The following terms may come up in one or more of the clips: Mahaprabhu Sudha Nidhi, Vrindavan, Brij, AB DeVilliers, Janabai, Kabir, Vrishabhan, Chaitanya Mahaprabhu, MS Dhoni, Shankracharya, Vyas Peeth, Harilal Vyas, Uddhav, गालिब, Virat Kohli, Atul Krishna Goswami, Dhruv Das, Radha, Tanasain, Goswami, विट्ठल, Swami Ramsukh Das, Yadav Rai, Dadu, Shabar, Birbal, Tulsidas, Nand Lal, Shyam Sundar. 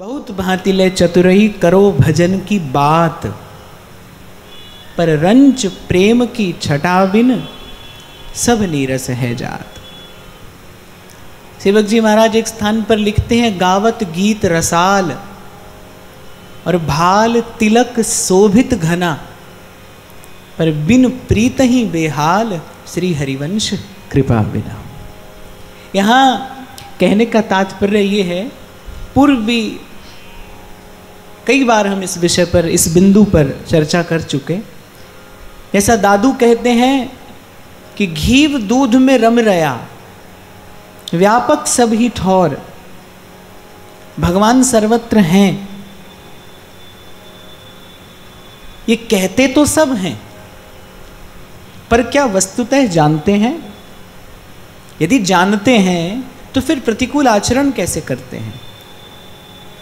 बहुत भांति ले चतुरही करो भजन की बात, पर रंच प्रेम की छटा बिन सब नीरस है जात। सेवक जी महाराज एक स्थान पर लिखते हैं, गावत गीत रसाल और भाल तिलक शोभित घना, पर बिन प्रीत ही बेहाल श्री हरिवंश कृपा बिना। यहाँ कहने का तात्पर्य ये है, पूर्व भी कई बार हम इस विषय पर, इस बिंदु पर चर्चा कर चुके। जैसा दादू कहते हैं कि घीव दूध में रम रया व्यापक सब ही ठौर, भगवान सर्वत्र हैं। ये कहते तो सब हैं, पर क्या वस्तुतः जानते हैं? यदि जानते हैं तो फिर प्रतिकूल आचरण कैसे करते हैं?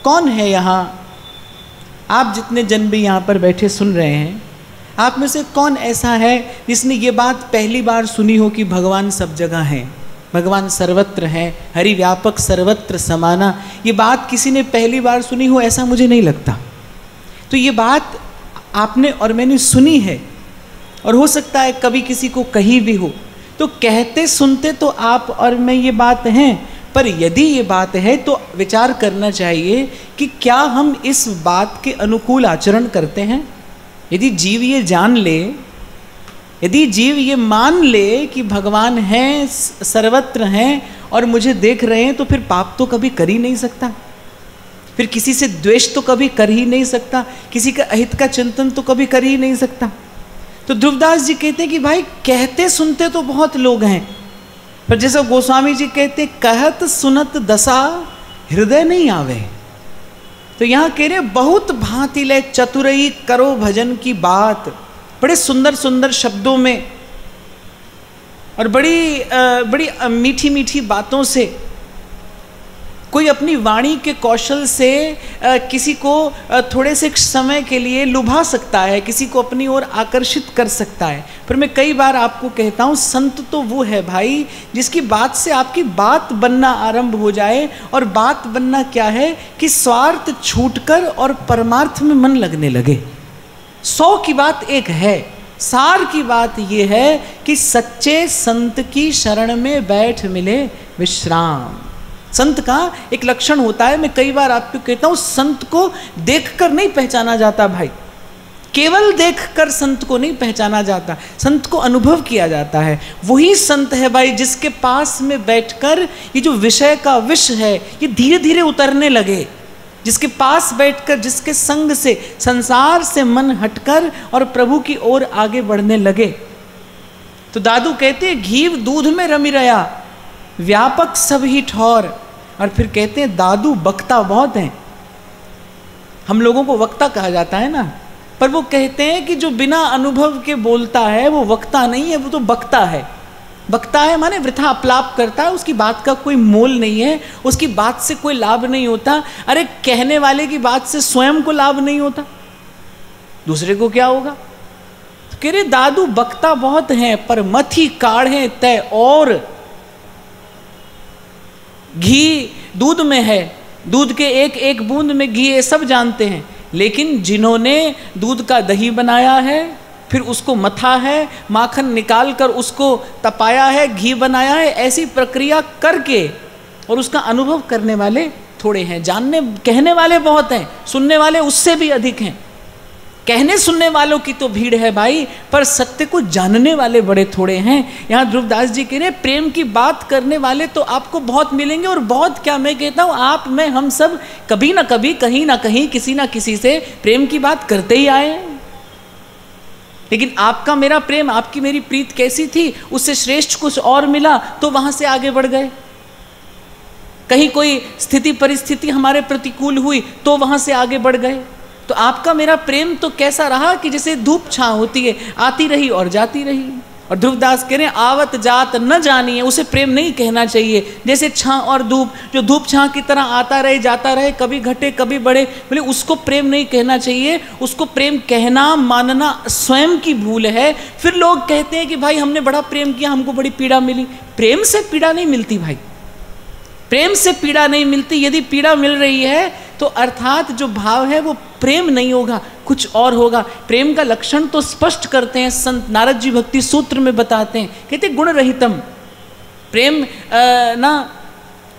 कौन है यहाँ? आप जितने जन भी यहाँ पर बैठे सुन रहे हैं, आप में से कौन ऐसा है जिसने ये बात पहली बार सुनी हो कि भगवान सब जगह हैं, भगवान सर्वत्र हैं, हरि व्यापक सर्वत्र समाना? ये बात किसी ने पहली बार सुनी हो ऐसा मुझे नहीं लगता। तो ये बात आपने और मैंने सुनी है, और हो सकता है कभी किसी को कही भी हो। तो कहते सुनते तो आप और मैं ये बात हैं, पर यदि ये बात है तो विचार करना चाहिए कि क्या हम इस बात के अनुकूल आचरण करते हैं। यदि जीव ये जान ले, यदि जीव ये मान ले कि भगवान हैं, सर्वत्र हैं और मुझे देख रहे हैं, तो फिर पाप तो कभी कर ही नहीं सकता, फिर किसी से द्वेष तो कभी कर ही नहीं सकता, किसी का अहित का चिंतन तो कभी कर ही नहीं सकता। तो ध्रुवदास जी कहते हैं कि भाई कहते सुनते तो बहुत लोग हैं, पर जैसा गोस्वामी जी कहते कहत सुनत दशा हृदय नहीं आवे। तो यहाँ कह रहे बहुत भांति ले चतुरई करो भजन की बात, बड़े सुंदर सुंदर शब्दों में और बड़ी मीठी मीठी बातों से, कोई अपनी वाणी के कौशल से किसी को थोड़े से समय के लिए लुभा सकता है, किसी को अपनी ओर आकर्षित कर सकता है। पर मैं कई बार आपको कहता हूँ, संत तो वो है भाई जिसकी बात से आपकी बात बनना आरंभ हो जाए। और बात बनना क्या है कि स्वार्थ छूटकर और परमार्थ में मन लगने लगे। सौ की बात एक है, सार की बात ये है कि सच्चे संत की शरण में बैठ मिले विश्राम। संत का एक लक्षण होता है, मैं कई बार आपको कहता हूँ, संत को देखकर नहीं पहचाना जाता भाई, केवल देखकर संत को नहीं पहचाना जाता, संत को अनुभव किया जाता है। वही संत है भाई जिसके पास में बैठकर ये जो विषय का विष है ये धीरे धीरे उतरने लगे, जिसके पास बैठकर, जिसके संग से, संसार से मन हटकर और प्रभु की ओर आगे बढ़ने लगे। तो दादू कहते हैं घीव दूध में रमी रया व्यापक सब ही ठौर, और फिर कहते हैं दादू वक्ता बहुत हैं। हम लोगों को वक्ता कहा जाता है ना, पर वो कहते हैं कि जो बिना अनुभव के बोलता है वो वक्ता नहीं है, वो तो बकता है। बकता है माने वृथा अपलाप करता है, उसकी बात का कोई मोल नहीं है, उसकी बात से कोई लाभ नहीं होता। अरे कहने वाले की बात से स्वयं को लाभ नहीं होता, दूसरे को क्या होगा? तो कह रहे दादू बकता बहुत हैं, पर मथी काढ़े तय और। घी दूध में है, दूध के एक एक बूंद में घी, ये सब जानते हैं। लेकिन जिन्होंने दूध का दही बनाया है, फिर उसको मथा है, माखन निकाल कर उसको तपाया है, घी बनाया है, ऐसी प्रक्रिया करके और उसका अनुभव करने वाले थोड़े हैं। जानने कहने वाले बहुत हैं, सुनने वाले उससे भी अधिक हैं। कहने सुनने वालों की तो भीड़ है भाई, पर सत्य को जानने वाले बड़े थोड़े हैं। यहाँ ध्रुवदास जी कह रहे हैं प्रेम की बात करने वाले तो आपको बहुत मिलेंगे, और बहुत क्या, मैं कहता हूँ आप, मैं, हम सब कभी ना कभी, कहीं ना कहीं, किसी ना किसी से प्रेम की बात करते ही आए हैं। लेकिन आपका मेरा प्रेम, आपकी मेरी प्रीत कैसी थी, उससे श्रेष्ठ कुछ और मिला तो वहाँ से आगे बढ़ गए। कहीं कोई स्थिति परिस्थिति हमारे प्रतिकूल हुई तो वहाँ से आगे बढ़ गए। तो आपका मेरा प्रेम तो कैसा रहा कि जैसे धूप छाँव होती है, आती रही और जाती रही। और ध्रुवदास कह रहे हैं आवत जात न जानिए, उसे प्रेम नहीं कहना चाहिए। जैसे छाँ और धूप, जो धूप छाँ की तरह आता रहे जाता रहे, कभी घटे कभी बढ़े, बोले उसको प्रेम नहीं कहना चाहिए। उसको प्रेम कहना मानना स्वयं की भूल है। फिर लोग कहते हैं कि भाई हमने बड़ा प्रेम किया, हमको बड़ी पीड़ा मिली। प्रेम से पीड़ा नहीं मिलती भाई, प्रेम से पीड़ा नहीं मिलती। यदि पीड़ा मिल रही है तो अर्थात जो भाव है वो प्रेम नहीं होगा, कुछ और होगा। प्रेम का लक्षण तो स्पष्ट करते हैं संत नारद जी भक्ति सूत्र में बताते हैं, कहते गुण रहितम। प्रेम ना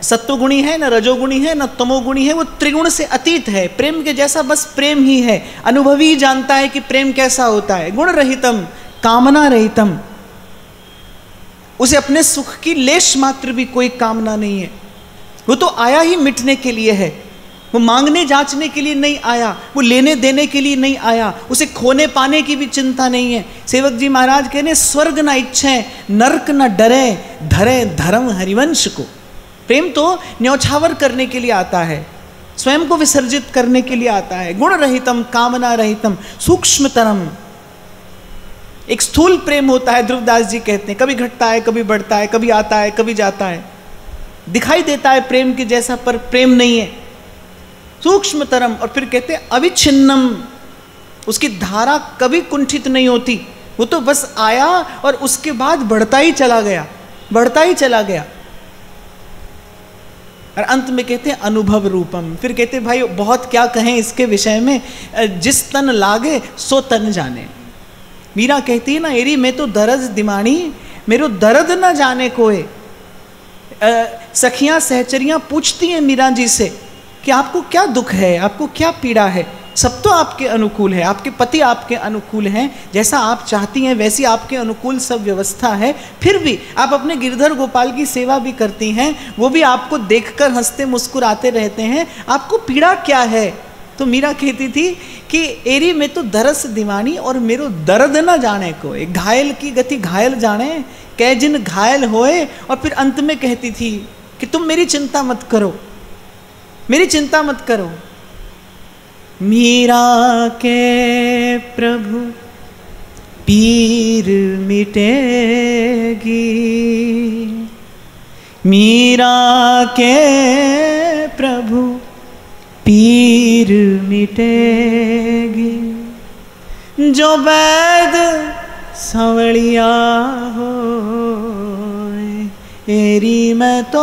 सत्वगुणी है, ना रजोगुणी है, ना तमोगुणी है, वो त्रिगुण से अतीत है। प्रेम के जैसा बस प्रेम ही है। अनुभवी जानता है कि प्रेम कैसा होता है। गुण रहितम, कामना रहितम, उसे अपने सुख की लेश मात्र भी कोई कामना नहीं है। वो तो आया ही मिटने के लिए है, वो मांगने जांचने के लिए नहीं आया, वो लेने देने के लिए नहीं आया, उसे खोने पाने की भी चिंता नहीं है। सेवक जी महाराज कहने स्वर्ग ना इच्छें, नरक ना डरे, धरे धर्म हरिवंश को। प्रेम तो न्यौछावर करने के लिए आता है, स्वयं को विसर्जित करने के लिए आता है। गुण रहितम, कामना रहितम, सूक्ष्मतरम। एक स्थूल प्रेम होता है, ध्रुवदास जी कहते हैं, कभी घटता है, कभी बढ़ता है, कभी आता है, कभी जाता है, दिखाई देता है प्रेम के जैसा पर प्रेम नहीं है। सूक्ष्मतरम। और फिर कहते हैं अविच्छिन्नम, उसकी धारा कभी कुंठित नहीं होती, वो तो बस आया और उसके बाद बढ़ता ही चला गया, बढ़ता ही चला गया। और अंत में कहते हैं अनुभव रूपम। फिर कहते हैं भाई बहुत क्या कहें इसके विषय में, जिस तन लागे सो तन जाने। मीरा कहती है ना, एरी मैं तो दर्द दिमाणी, मेरो दर्द ना जाने कोए। सखियां सहचरियां पूछती हैं मीरा जी से कि आपको क्या दुख है, आपको क्या पीड़ा है, सब तो आपके अनुकूल है, आपके पति आपके अनुकूल हैं, जैसा आप चाहती हैं वैसी आपके अनुकूल सब व्यवस्था है, फिर भी आप अपने गिरधर गोपाल की सेवा भी करती हैं, वो भी आपको देखकर हंसते मुस्कुराते रहते हैं, आपको पीड़ा क्या है। तो मीरा कहती थी कि एरी में तो दरस दीवानी और मेरो दर्द ना जाने को, एक घायल की गति घायल जाने, कै जिन घायल होए। और फिर अंत में कहती थी कि तुम मेरी चिंता मत करो, मेरी चिंता मत करो। मीरा के प्रभु पीर मिटेगी, मीरा के प्रभु पीर मिटेगी, जो वैद सवड़िया हो एरी में तो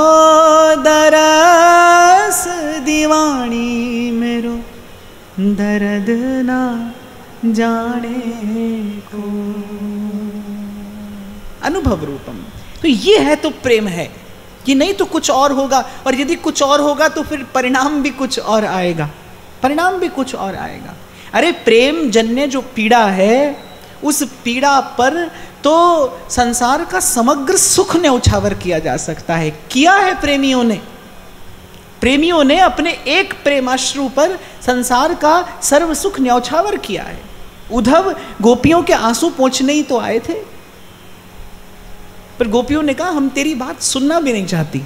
दरस दीवानी, मेरो दर्द ना जाने को। अनुभव रूपम, तो ये है तो प्रेम है, कि नहीं तो कुछ और होगा, और यदि कुछ और होगा तो फिर परिणाम भी कुछ और आएगा, परिणाम भी कुछ और आएगा। अरे प्रेम जन्य जो पीड़ा है, उस पीड़ा पर तो संसार का समग्र सुख ने उछावर किया जा सकता है। किया है प्रेमियों ने, प्रेमियों ने अपने एक प्रेमाश्रु पर संसार का सर्व सुख न्यौछावर किया है। उद्धव गोपियों के आंसू पोंछने ही तो आए थे, पर गोपियों ने कहा हम तेरी बात सुनना भी नहीं चाहती।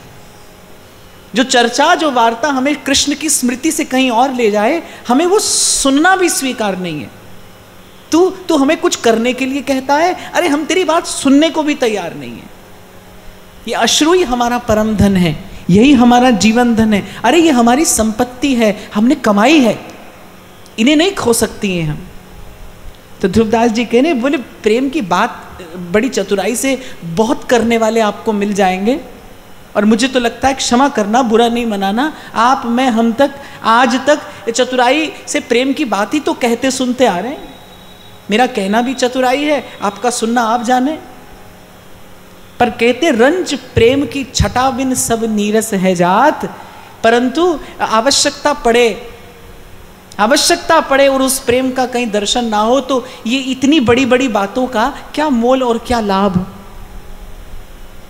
जो चर्चा जो वार्ता हमें कृष्ण की स्मृति से कहीं और ले जाए, हमें वो सुनना भी स्वीकार नहीं है। तू हमें कुछ करने के लिए कहता है, अरे हम तेरी बात सुनने को भी तैयार नहीं है। ये अश्रु ही हमारा परम धन है, यही हमारा जीवन धन है, अरे ये हमारी संपत्ति है, हमने कमाई है, इन्हें नहीं खो सकती हैं हम। तो ध्रुवदास जी कहने बोले प्रेम की बात बड़ी चतुराई से बहुत करने वाले आपको मिल जाएंगे, और मुझे तो लगता है क्षमा करना, बुरा नहीं मनाना, आप मैं हम तक आज तक चतुराई से प्रेम की बात ही तो कहते सुनते आ रहे हैं। मेरा कहना भी चतुराई है, आपका सुनना आप जाने। पर कहते रंज प्रेम की छटा बिन सब नीरस है जात, परंतु आवश्यकता पड़े और उस प्रेम का कहीं दर्शन ना हो तो ये इतनी बड़ी बड़ी बातों का क्या मोल और क्या लाभ।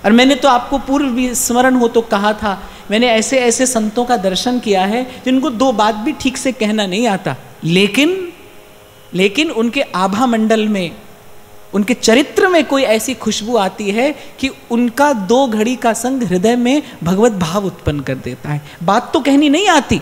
और मैंने तो आपको पूर्व भी स्मरण हो तो कहा था, मैंने ऐसे ऐसे संतों का दर्शन किया है जिनको दो बात भी ठीक से कहना नहीं आता, लेकिन उनके आभा मंडल में, उनके चरित्र में कोई ऐसी खुशबू आती है कि उनका दो घड़ी का संग हृदय में भगवत भाव उत्पन्न कर देता है। बात तो कहनी नहीं आती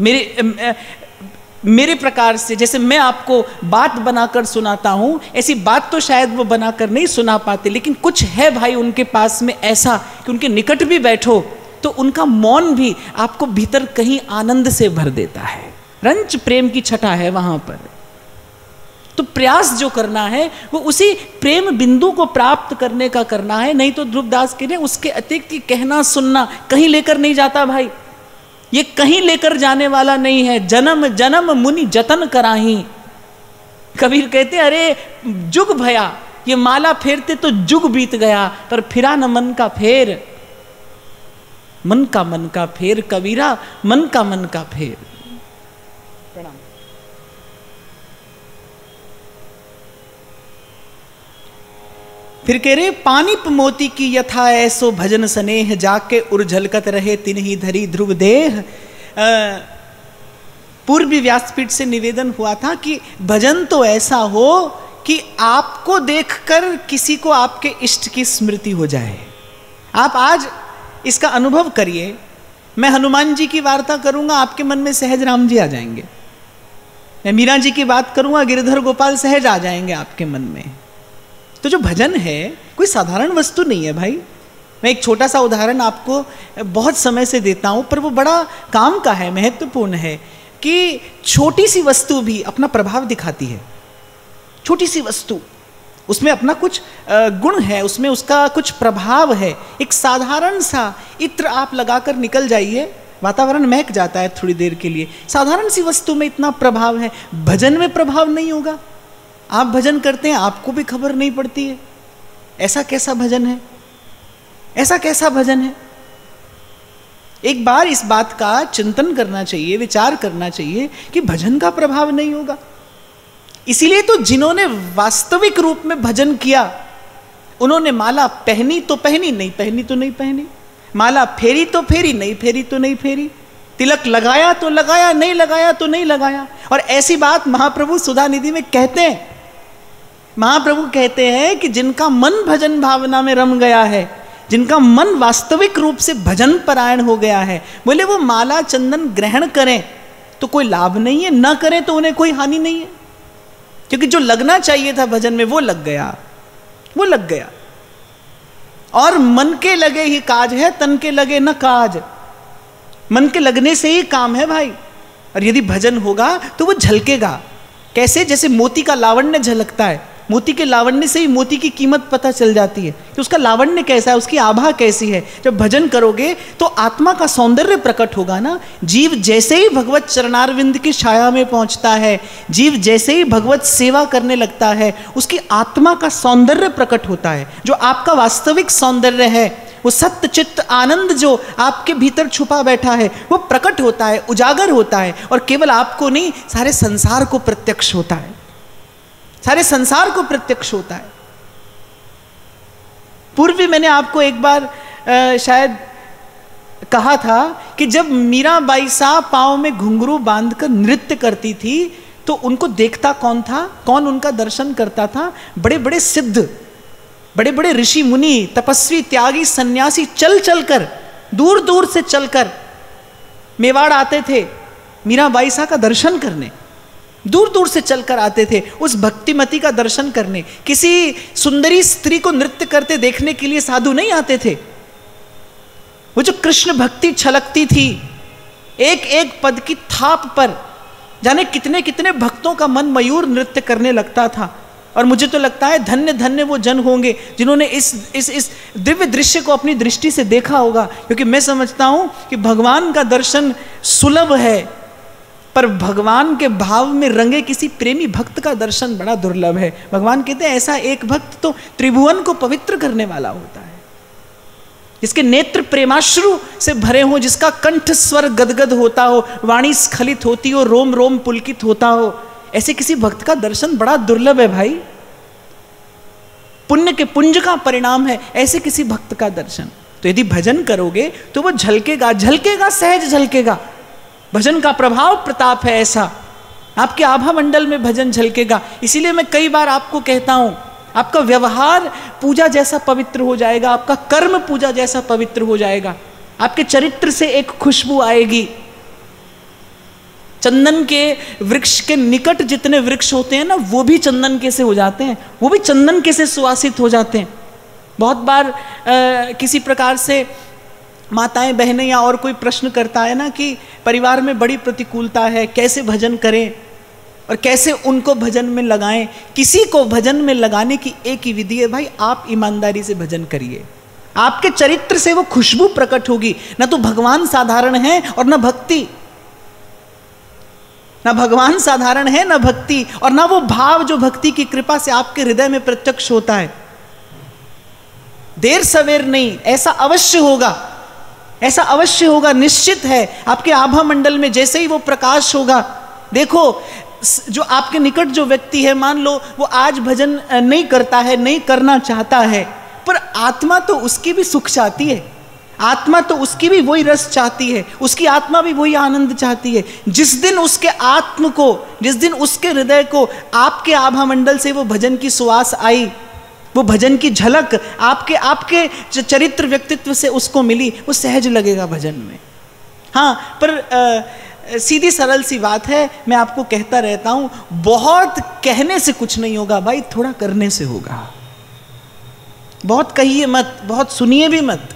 मेरे प्रकार से, जैसे मैं आपको बात बनाकर सुनाता हूँ, ऐसी बात तो शायद वो बनाकर नहीं सुना पाते, लेकिन कुछ है भाई उनके पास में ऐसा कि उनके निकट भी बैठो तो उनका मौन भी आपको भीतर कहीं आनंद से भर देता है। रंच प्रेम की छटा है वहाँ पर, तो प्रयास जो करना है वो उसी प्रेम बिंदु को प्राप्त करने का करना है, नहीं तो ध्रुवदास के लिए उसके अतिरिक्त की कहना सुनना कहीं लेकर नहीं जाता भाई। ये कहीं लेकर जाने वाला नहीं है। जन्म जन्म मुनि जतन कराही। कबीर कहते अरे जुग भया, ये माला फेरते तो जुग बीत गया, पर फिरा न मन का फेर, मन का फेर कबीरा, मन का फेर। प्रणाम। फिर कह रहे पानीप मोती की यथा ऐसो भजन स्नेह, जाके उर्झलकत रहे तिन ही धरी ध्रुव देह। पूर्वी व्यासपीठ से निवेदन हुआ था कि भजन तो ऐसा हो कि आपको देखकर किसी को आपके इष्ट की स्मृति हो जाए। आप आज इसका अनुभव करिए। मैं हनुमान जी की वार्ता करूंगा, आपके मन में सहज राम जी आ जाएंगे। मैं मीरा जी की बात करूंगा, गिरिधर गोपाल सहज आ जाएंगे आपके मन में। तो जो भजन है कोई साधारण वस्तु नहीं है भाई। मैं एक छोटा सा उदाहरण आपको बहुत समय से देता हूं, पर वो बड़ा काम का है, महत्वपूर्ण है कि छोटी सी वस्तु भी अपना प्रभाव दिखाती है। छोटी सी वस्तु, उसमें अपना कुछ गुण है, उसमें उसका कुछ प्रभाव है। एक साधारण सा इत्र आप लगाकर निकल जाइए, वातावरण महक जाता है थोड़ी देर के लिए। साधारण सी वस्तु में इतना प्रभाव है, भजन में प्रभाव नहीं होगा। आप भजन करते हैं, आपको भी खबर नहीं पड़ती है ऐसा कैसा भजन है, ऐसा कैसा भजन है। एक बार इस बात का चिंतन करना चाहिए, विचार करना चाहिए कि भजन का प्रभाव नहीं होगा। इसीलिए तो जिन्होंने वास्तविक रूप में भजन किया, उन्होंने माला पहनी तो पहनी, नहीं पहनी तो नहीं पहनी, माला फेरी तो फेरी, नहीं फेरी तो नहीं फेरी, तिलक लगाया तो लगाया, नहीं लगाया तो नहीं लगाया। और ऐसी बात महाप्रभु सुधा निधि में कहते हैं। महाप्रभु कहते हैं कि जिनका मन भजन भावना में रम गया है, जिनका मन वास्तविक रूप से भजन परायण हो गया है, बोले वो माला चंदन ग्रहण करें तो कोई लाभ नहीं है, ना करें तो उन्हें कोई हानि नहीं है, क्योंकि जो लगना चाहिए था भजन में वो लग गया, वो लग गया। और मन के लगे ही काज है, तन के लगे न काज। मन के लगने से ही काम है भाई। और यदि भजन होगा तो वो झलकेगा। कैसे? जैसे मोती का लावण्य झलकता है, मोती के लावण्य से ही मोती की कीमत पता चल जाती है कि उसका लावण्य कैसा है, उसकी आभा कैसी है। जब भजन करोगे तो आत्मा का सौंदर्य प्रकट होगा ना। जीव जैसे ही भगवत चरणारविंद की छाया में पहुंचता है, जीव जैसे ही भगवत सेवा करने लगता है, उसकी आत्मा का सौंदर्य प्रकट होता है, जो आपका वास्तविक सौंदर्य है, वो सत्य चित्त आनंद जो आपके भीतर छुपा बैठा है, वो प्रकट होता है, उजागर होता है। और केवल आपको नहीं, सारे संसार को प्रत्यक्ष होता है, सारे संसार को प्रत्यक्ष होता है। पूर्व में मैंने आपको एक बार शायद कहा था कि जब मीराबाई साहब पाँव में घुंघरू बांधकर नृत्य करती थी तो उनको देखता कौन था, कौन उनका दर्शन करता था? बड़े बड़े सिद्ध, बड़े बड़े ऋषि मुनि, तपस्वी, त्यागी, सन्यासी चल चल कर, दूर दूर से चलकर मेवाड़ आते थे मीराबाई साहब का दर्शन करने। दूर दूर से चलकर आते थे उस भक्तिमती का दर्शन करने। किसी सुंदरी स्त्री को नृत्य करते देखने के लिए साधु नहीं आते थे। वो जो कृष्ण भक्ति छलकती थी एक एक पद की थाप पर, जाने कितने कितने भक्तों का मन मयूर नृत्य करने लगता था। और मुझे तो लगता है धन्य धन्य वो जन होंगे जिन्होंने इस दिव्य दृश्य को अपनी दृष्टि से देखा होगा। क्योंकि मैं समझता हूँ कि भगवान का दर्शन सुलभ है, पर भगवान के भाव में रंगे किसी प्रेमी भक्त का दर्शन बड़ा दुर्लभ है। भगवान कहते हैं ऐसा एक भक्त तो त्रिभुवन को पवित्र करने वाला होता है, जिसके नेत्र प्रेमाश्रु से भरे हों, जिसका कंठ स्वर गदगद होता हो, वाणी स्खलित होती हो, रोम रोम पुलकित होता हो। ऐसे किसी भक्त का दर्शन बड़ा दुर्लभ है भाई, पुण्य के पुंज का परिणाम है ऐसे किसी भक्त का दर्शन। तो यदि भजन करोगे तो वो झलकेगा, झलकेगा, सहज झलकेगा। भजन का प्रभाव प्रताप है ऐसा, आपके आभा मंडल में भजन झलकेगा। इसीलिए मैं कई बार आपको कहता हूँ, आपका व्यवहार पूजा जैसा पवित्र हो जाएगा, आपका कर्म पूजा जैसा पवित्र हो जाएगा, आपके चरित्र से एक खुशबू आएगी। चंदन के वृक्ष के निकट जितने वृक्ष होते हैं ना, वो भी चंदन के से हो जाते हैं, वो भी चंदन के से सुवासित हो जाते हैं। बहुत बार किसी प्रकार से माताएं बहनें या और कोई प्रश्न करता है ना कि परिवार में बड़ी प्रतिकूलता है, कैसे भजन करें और कैसे उनको भजन में लगाएं। किसी को भजन में लगाने की एक ही विधि है भाई, आप ईमानदारी से भजन करिए, आपके चरित्र से वो खुशबू प्रकट होगी। ना तो भगवान साधारण है और ना भक्ति, ना भगवान साधारण है ना भक्ति, और ना वो भाव जो भक्ति की कृपा से आपके हृदय में प्रत्यक्ष होता है। देर सवेर नहीं, ऐसा अवश्य होगा, ऐसा अवश्य होगा, निश्चित है। आपके आभा मंडल में जैसे ही वो प्रकाश होगा, देखो जो आपके निकट जो व्यक्ति है, मान लो वो आज भजन नहीं करता है, नहीं करना चाहता है, पर आत्मा तो उसकी भी सुख चाहती है, आत्मा तो उसकी भी वही रस चाहती है, उसकी आत्मा भी वही आनंद चाहती है। जिस दिन उसके आत्म को, जिस दिन उसके हृदय को आपके आभा मंडल से वो भजन की सुवास आई, वो भजन की झलक आपके चरित्र व्यक्तित्व से उसको मिली, वो सहज लगेगा भजन में। हाँ, पर सीधी सरल सी बात है, मैं आपको कहता रहता हूँ, बहुत कहने से कुछ नहीं होगा भाई, थोड़ा करने से होगा। बहुत कहिए मत, बहुत सुनिए भी मत,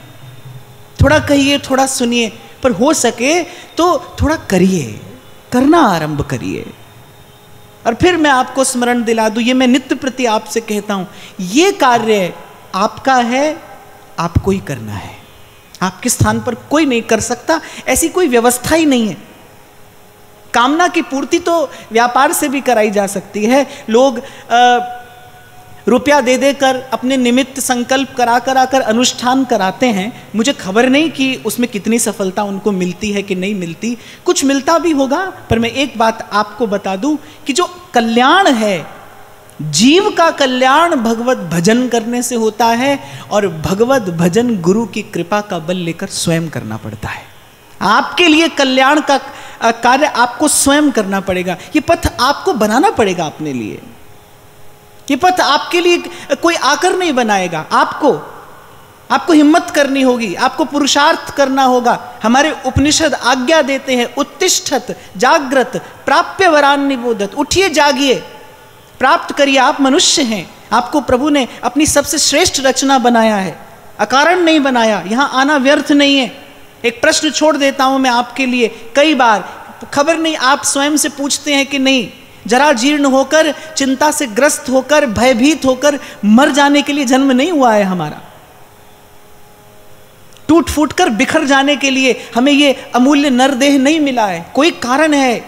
थोड़ा कहिए थोड़ा सुनिए, पर हो सके तो थोड़ा करिए, करना आरंभ करिए। और फिर मैं आपको स्मरण दिला दूं, ये मैं नित्य प्रति आपसे कहता हूँ, ये कार्य आपका है, आपको ही करना है, आपके स्थान पर कोई नहीं कर सकता, ऐसी कोई व्यवस्था ही नहीं है। कामना की पूर्ति तो व्यापार से भी कराई जा सकती है। लोग रुपया दे देकर अपने निमित्त संकल्प करा करा कर अनुष्ठान कराते हैं। मुझे खबर नहीं कि उसमें कितनी सफलता उनको मिलती है कि नहीं मिलती, कुछ मिलता भी होगा। पर मैं एक बात आपको बता दूं कि जो कल्याण है, जीव का कल्याण भगवत भजन करने से होता है, और भगवत भजन गुरु की कृपा का बल लेकर स्वयं करना पड़ता है। आपके लिए कल्याण का कार्य आपको स्वयं करना पड़ेगा। ये पथ आपको बनाना पड़ेगा अपने लिए, ये पथ आपके लिए कोई आकर नहीं बनाएगा। आपको हिम्मत करनी होगी, आपको पुरुषार्थ करना होगा। हमारे उपनिषद आज्ञा देते हैं, उत्तिष्ठत जाग्रत प्राप्य वरान निबोधत, उठिए जागिए, प्राप्त करिए। आप मनुष्य हैं, आपको प्रभु ने अपनी सबसे श्रेष्ठ रचना बनाया है, अकारण नहीं बनाया। यहाँ आना व्यर्थ नहीं है। एक प्रश्न छोड़ देता हूँ मैं आपके लिए, कई बार खबर नहीं आप स्वयं से पूछते हैं कि नहीं, जरा जीर्ण होकर, चिंता से ग्रस्त होकर, भयभीत होकर मर जाने के लिए जन्म नहीं हुआ है हमारा। टूट फूट कर बिखर जाने के लिए हमें ये अमूल्य नरदेह नहीं मिला है। कोई कारण है,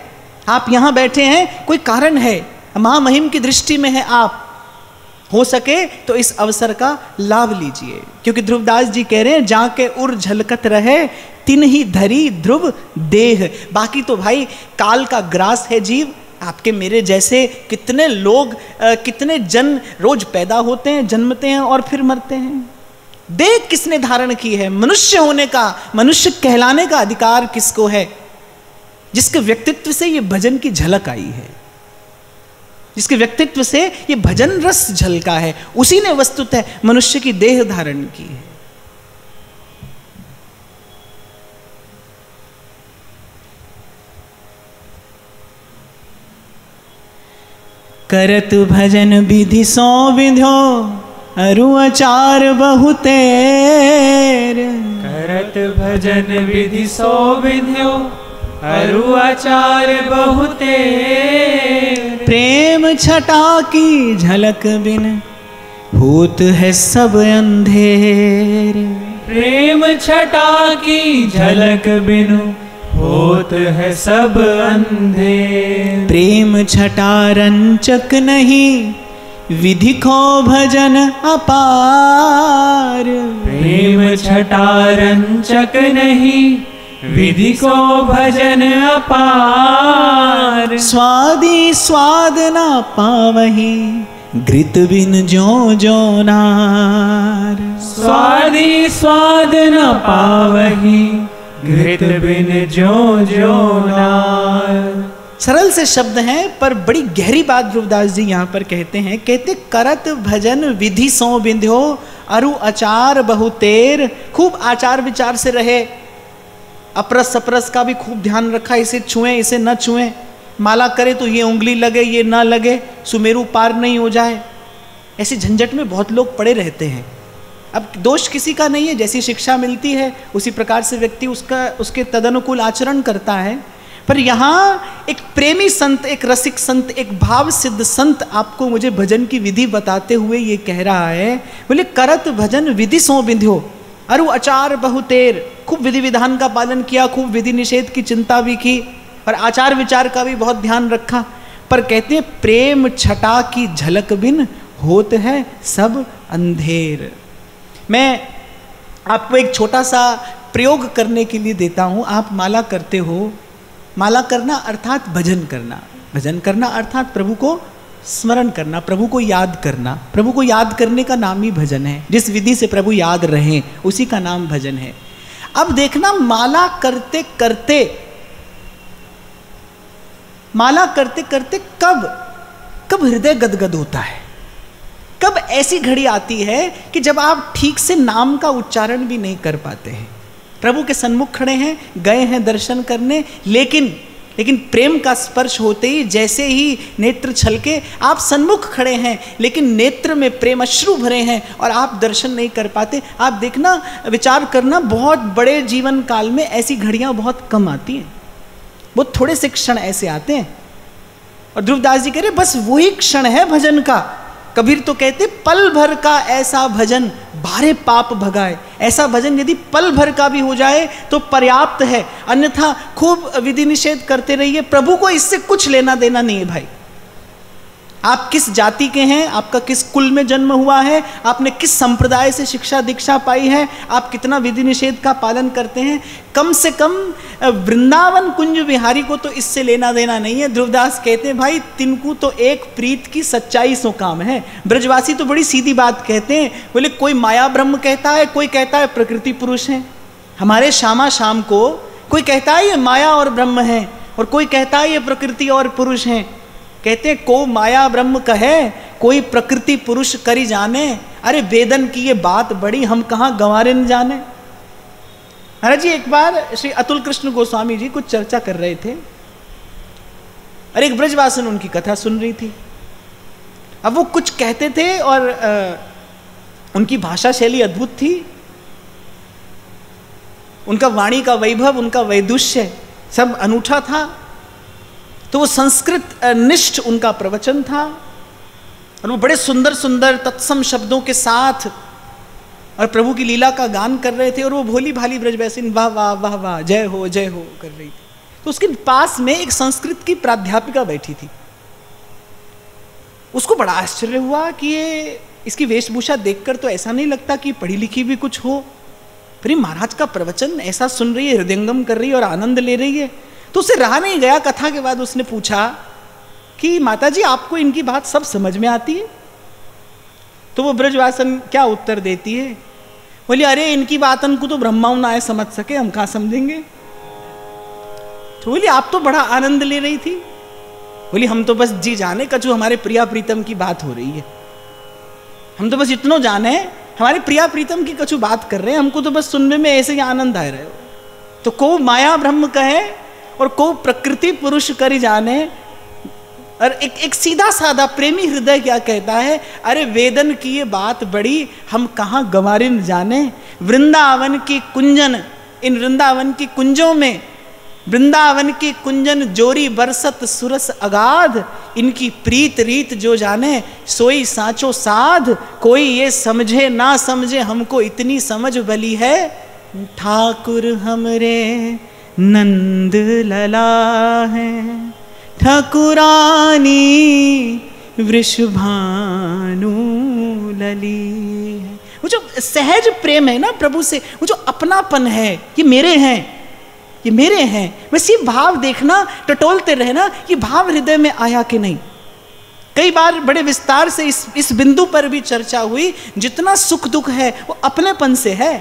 आप यहाँ बैठे हैं, कोई कारण है, महामहिम की दृष्टि में है आप। हो सके तो इस अवसर का लाभ लीजिए, क्योंकि ध्रुवदास जी कह रहे हैं, जाके उर झलकत रहे तिन ही धरी ध्रुव देह। बाकी तो भाई काल का ग्रास है जीव। आपके मेरे जैसे कितने लोग, कितने जन रोज पैदा होते हैं, जन्मते हैं और फिर मरते हैं। देह किसने धारण की है? मनुष्य होने का, मनुष्य कहलाने का अधिकार किसको है? जिसके व्यक्तित्व से ये भजन की झलक आई है, जिसके व्यक्तित्व से ये भजन रस झलका है, उसी ने वस्तुतः मनुष्य की देह धारण की है। करत भजन विधि सो विध्यो अरु आचार बहुतेर, करत भजन विधि सो विध्यो अरु आचार बहुतेर। प्रेम छटा की झलक बिन भूत है सब अंधेर, प्रेम छटा की झलक बिनु होत है सब अंधे। प्रेम छटा रंचक नहीं विधि को भजन अपार, प्रेम छटा रंचक नहीं विधि को भजन अपार। स्वादी स्वाद ना पावही घृत बिन जो जो नार, स्वादी स्वाद ना पावही घृत बिन जो जो नार। सरल से शब्द हैं, पर बड़ी गहरी बात ध्रुवदास जी यहाँ पर कहते हैं। कहते करत भजन विधि सो बिंध्यो अरु आचार बहुतेर। खूब आचार विचार से रहे, अपरस सपरस का भी खूब ध्यान रखा, इसे छुएं इसे न छुएं, माला करे तो ये उंगली लगे ये ना लगे, सुमेरु पार नहीं हो जाए। ऐसे झंझट में बहुत लोग पड़े रहते हैं। अब दोष किसी का नहीं है, जैसी शिक्षा मिलती है उसी प्रकार से व्यक्ति उसके तदनुकूल आचरण करता है। पर यहाँ एक प्रेमी संत, एक रसिक संत, एक भाव सिद्ध संत आपको मुझे भजन की विधि बताते हुए ये कह रहा है। बोले करत भजन विधि सो बिंध्यो, अरु आचार बहुतेर, खूब विधि विधान का पालन किया, खूब विधि निषेध की चिंता भी की और आचार विचार का भी बहुत ध्यान रखा, पर कहते हैं प्रेम छटा की झलक बिन होत है सब अंधेर। मैं आपको एक छोटा सा प्रयोग करने के लिए देता हूँ। आप माला करते हो, माला करना अर्थात भजन करना, भजन करना अर्थात प्रभु को स्मरण करना, प्रभु को याद करना। प्रभु को याद करने का नाम ही भजन है। जिस विधि से प्रभु याद रहें उसी का नाम भजन है। अब देखना माला करते करते, माला करते करते कब कब हृदय गदगद होता है, कब ऐसी घड़ी आती है कि जब आप ठीक से नाम का उच्चारण भी नहीं कर पाते हैं। प्रभु के सन्मुख खड़े हैं, गए हैं दर्शन करने, लेकिन प्रेम का स्पर्श होते ही जैसे ही नेत्र छलके, आप सन्मुख खड़े हैं लेकिन नेत्र में प्रेम अश्रु भरे हैं और आप दर्शन नहीं कर पाते। आप देखना, विचार करना, बहुत बड़े जीवन काल में ऐसी घड़ियाँ बहुत कम आती हैं, बहुत थोड़े से क्षण ऐसे आते हैं। और ध्रुवदास जी कह रहे बस वही क्षण है भजन का। कबीर तो कहते पल भर का ऐसा भजन भारे पाप भगाए। ऐसा भजन यदि पल भर का भी हो जाए तो पर्याप्त है, अन्यथा खूब विधि निषेध करते रहिए। प्रभु को इससे कुछ लेना देना नहीं है। भाई आप किस जाति के हैं, आपका किस कुल में जन्म हुआ है, आपने किस संप्रदाय से शिक्षा दीक्षा पाई है, आप कितना विधि निषेध का पालन करते हैं, कम से कम वृंदावन कुंज बिहारी को तो इससे लेना देना नहीं है। ध्रुवदास कहते हैं भाई तिनको तो एक प्रीत की सच्चाई सो काम है। ब्रजवासी तो बड़ी सीधी बात कहते हैं, बोले कोई माया ब्रह्म कहता है, कोई कहता है प्रकृति पुरुष है। हमारे श्यामा श्याम को कोई कहता है ये माया और ब्रह्म है और कोई कहता है ये प्रकृति और पुरुष हैं। कहते को माया ब्रह्म कहे कोई प्रकृति पुरुष करी जाने, अरे वेदन की ये बात बड़ी, हम कहाँ गंवारे न जाने। महाराज जी एक बार श्री अतुल कृष्ण गोस्वामी जी कुछ चर्चा कर रहे थे और एक ब्रजवासन उनकी कथा सुन रही थी। अब वो कुछ कहते थे और उनकी भाषा शैली अद्भुत थी, उनका वाणी का वैभव, उनका वैदुष्य सब अनूठा था। तो वो संस्कृत निष्ठ उनका प्रवचन था और वो बड़े सुंदर सुंदर तत्सम शब्दों के साथ और प्रभु की लीला का गान कर रहे थे और वो भोली भाली ब्रजवासिन वाह वाह वाह वाह जय हो कर रही थी। तो उसके पास में एक संस्कृत की प्राध्यापिका बैठी थी। उसको बड़ा आश्चर्य हुआ कि ये इसकी वेशभूषा देखकर तो ऐसा नहीं लगता कि पढ़ी लिखी भी कुछ हो, फिर महाराज का प्रवचन ऐसा सुन रही है, हृदयंगम कर रही है और आनंद ले रही है। तो उसे रहा नहीं गया, कथा के बाद उसने पूछा कि माता जी आपको इनकी बात सब समझ में आती है? तो वो ब्रजवासन क्या उत्तर देती है, बोली अरे इनकी बातन को तो ब्रह्माओं ना समझ सके, हम कहाँ समझेंगे। तो बोली आप तो बड़ा आनंद ले रही थी। बोली हम तो बस जी जाने कछु हमारे प्रिया प्रीतम की बात हो रही है, हम तो बस इतनो जाने हमारे प्रिया प्रीतम की कछु बात कर रहे हैं, हमको तो बस सुनने में ऐसे ही आनंद आ रहे हो। तो को माया ब्रह्म कहे और को प्रकृति पुरुष करी जाने, और एक सीधा साधा प्रेमी हृदय क्या कहता है, अरे वेदन की ये बात बड़ी, हम कहाँ गंवारे न जाने। वृंदावन की कुंजन, इन वृंदावन की कुंजों में, वृंदावन की कुंजन जोरी बरसत सुरस अगाध, इनकी प्रीत रीत जो जाने सोई साँचो साध, कोई ये समझे ना समझे हमको इतनी समझ भली है, ठाकुर हमरे नंद लला है, ठकुरानी वृषभानु लली है। वो जो सहज प्रेम है ना प्रभु से, वो जो अपनापन है, ये मेरे हैं, ये मेरे हैं, बस ये भाव देखना, टटोलते रहना, ये भाव हृदय में आया कि नहीं। कई बार बड़े विस्तार से इस बिंदु पर भी चर्चा हुई, जितना सुख दुख है वो अपनेपन से है।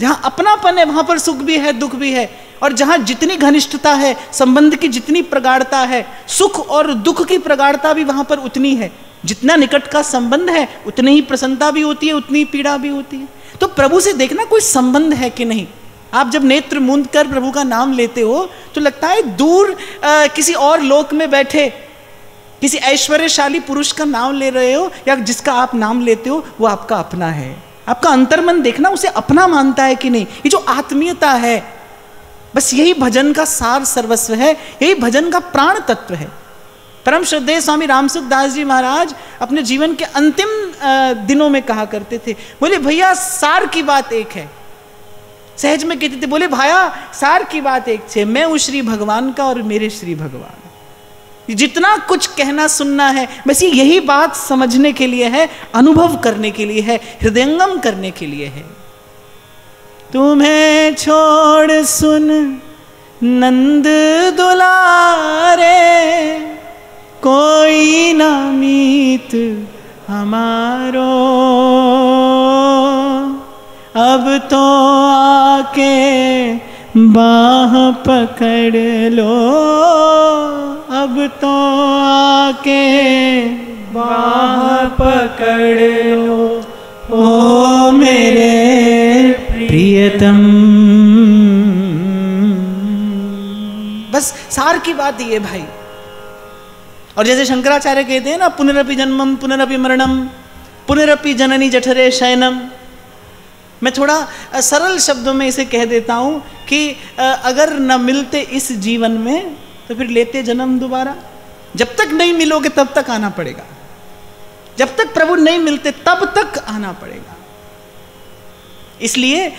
जहाँ अपनापन है वहाँ पर सुख भी है दुख भी है, और जहाँ जितनी घनिष्ठता है, संबंध की जितनी प्रगाढ़ता है, सुख और दुख की प्रगाढ़ता भी वहाँ पर उतनी है। जितना निकट का संबंध है उतनी ही प्रसन्नता भी होती है, उतनी पीड़ा भी होती है। तो प्रभु से देखना कोई संबंध है कि नहीं। आप जब नेत्र मूंद कर प्रभु का नाम लेते हो तो लगता है दूर किसी और लोक में बैठे किसी ऐश्वर्यशाली पुरुष का नाम ले रहे हो, या जिसका आप नाम लेते हो वो आपका अपना है। आपका अंतर्मन देखना उसे अपना मानता है कि नहीं। ये जो आत्मीयता है, बस यही भजन का सार सर्वस्व है, यही भजन का प्राण तत्व है। परम श्रद्धेय स्वामी रामसुख दास जी महाराज अपने जीवन के अंतिम दिनों में कहा करते थे, बोले भैया सार की बात एक है, सहज में कहते थे, बोले भाया सार की बात एक छे, मैं हूँ श्री भगवान का और मेरे श्री भगवान। जितना कुछ कहना सुनना है बस यही बात समझने के लिए है, अनुभव करने के लिए है, हृदयंगम करने के लिए है। तुम्हें छोड़ सुन नंद दुलारे, कोई ना मीत हमारो, अब तो आके बाह पकड़ लो, अब तो आके बाह पकड़ लो, ओ मेरे प्रियतम। बस सार की बात ये भाई। और जैसे शंकराचार्य कहते हैं ना, पुनरपि जन्मम पुनरपि मरणम पुनरपि जननी जठरे शयनम। मैं थोड़ा सरल शब्दों में इसे कह देता हूं कि अगर न मिलते इस जीवन में तो फिर लेते जन्म दोबारा। जब तक नहीं मिलोगे तब तक आना पड़ेगा, जब तक प्रभु नहीं मिलते तब तक आना पड़ेगा। इसलिए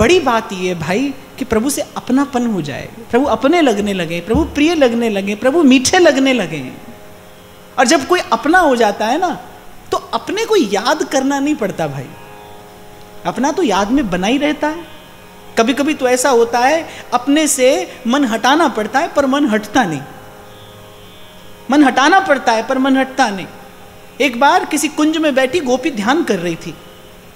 बड़ी बात ये भाई कि प्रभु से अपनापन हो जाए, प्रभु अपने लगने लगे, प्रभु प्रिय लगने लगे, प्रभु मीठे लगने लगे। और जब कोई अपना हो जाता है ना तो अपने को याद करना नहीं पड़ता भाई, अपना तो याद में बना ही रहता है। कभी कभी तो ऐसा होता है अपने से मन हटाना पड़ता है पर मन हटता नहीं, मन हटाना पड़ता है पर मन हटता नहीं। एक बार किसी कुंज में बैठी गोपी ध्यान कर रही थी,